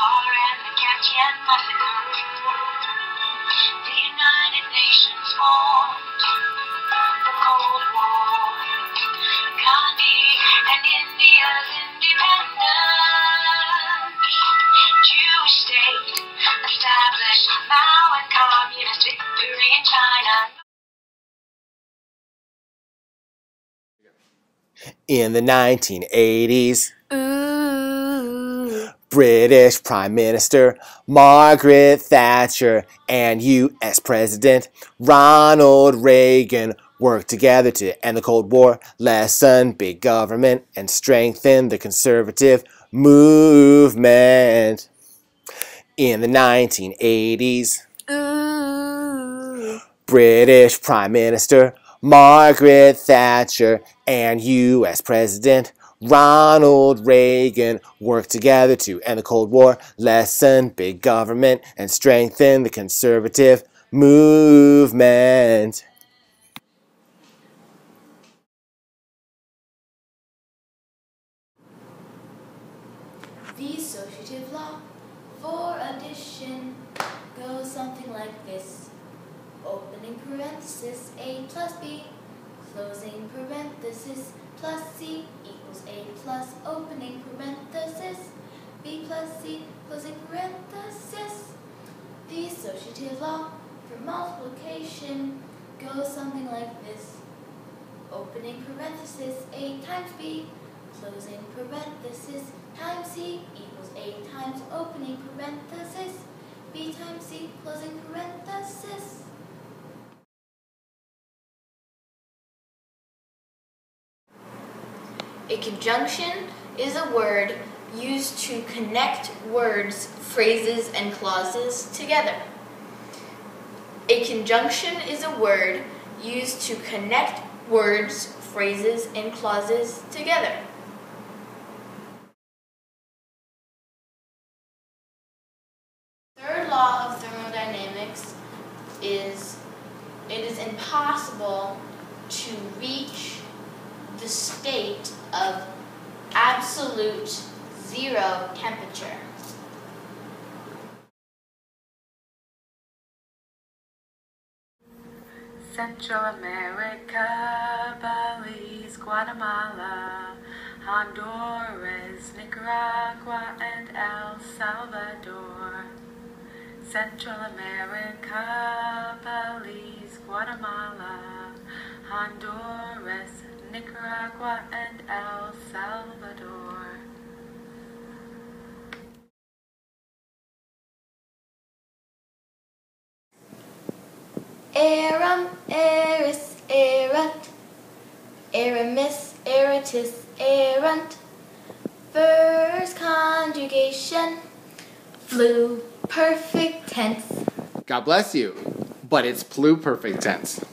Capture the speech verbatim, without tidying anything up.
War and the Katyn Massacre. The United Nations formed, the Cold War, Gandhi and India's independence, Jewish state established, Mao and communist victory in China. In the nineteen eighties, ooh, British Prime Minister Margaret Thatcher and U S President Ronald Reagan worked together to end the Cold War, lessen big government, and strengthen the conservative movement. In the nineteen eighties, ooh, British Prime Minister Margaret Thatcher and U S President Ronald Reagan worked together to end the Cold War, lessen big government, and strengthen the conservative movement. The Associative Law for addition goes something like this. Opening parenthesis A plus B, closing parenthesis plus C equals A plus opening parenthesis B plus C closing parenthesis. The associative law for multiplication goes something like this. Opening parenthesis A times B, closing parenthesis times C equals A times opening parenthesis B times C closing parenthesis. A conjunction is a word used to connect words, phrases, and clauses together. A conjunction is a word used to connect words, phrases, and clauses together. Third law of thermodynamics is it is impossible to reach the state of absolute zero temperature. Central America, Belize, Guatemala, Honduras, Nicaragua, and El Salvador. Central America, Belize, Guatemala, Honduras, Nicaragua, and El Salvador. Arum, Eris, Erant, Aramis, Eratus, Erant. First conjugation, flu, perfect tense. God bless you, but it's pluperfect tense.